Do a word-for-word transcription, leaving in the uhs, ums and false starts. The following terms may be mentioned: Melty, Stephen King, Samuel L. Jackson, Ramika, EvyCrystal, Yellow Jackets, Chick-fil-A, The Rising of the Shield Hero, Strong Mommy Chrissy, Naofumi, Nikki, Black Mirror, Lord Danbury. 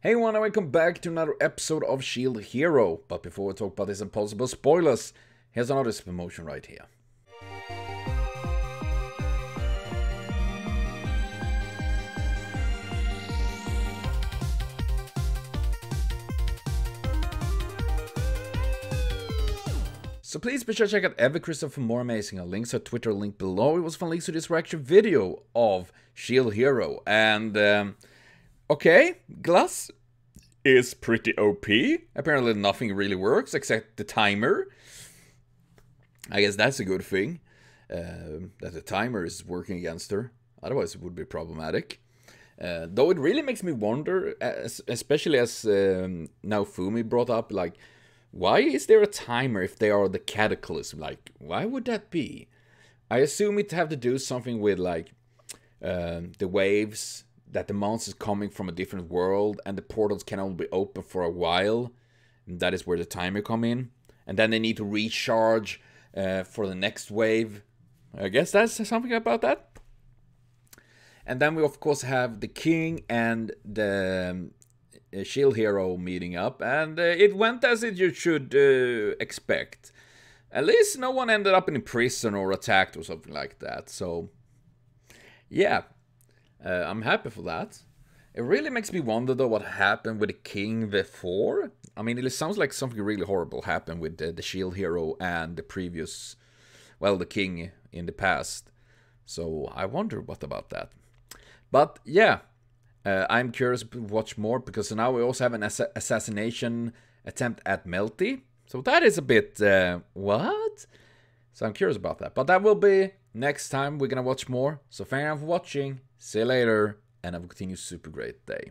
Hey everyone, and welcome back to another episode of Shield Hero. But before we talk about these impossible spoilers, here's another promotion right here. So please be sure to check out EvyCrystal for more amazing. I'll link her Twitter link below. It was fun links to this reaction video of Shield Hero, and um, okay, Glass is pretty O P. Apparently nothing really works except the timer. I guess that's a good thing, uh, that the timer is working against her. Otherwise it would be problematic. Uh, though it really makes me wonder, as, especially as um, Naofumi brought up, like, why is there a timer if they are the Cataclysm? Like, why would that be? I assume it have to do something with, like, uh, the waves, that the monsters coming from a different world and the portals can only be open for a while, and that is where the timer come in, and then they need to recharge uh, for the next wave. I guess that's something about that. And then we of course have the king and the um, shield hero meeting up, and uh, it went as it you should uh, expect. At least no one ended up in prison or attacked or something like that, so yeah. Uh, I'm happy for that. It really makes me wonder though what happened with the king before. I mean, it sounds like something really horrible happened with the, the shield hero and the previous, well, the king in the past. So I wonder what about that. But yeah, uh, I'm curious to watch more, because now we also have an ass assassination attempt at Melty. So that is a bit, uh, what? So I'm curious about that. But that will be next time. We're gonna watch more. So thank you for watching. See you later, and have a continued super great day.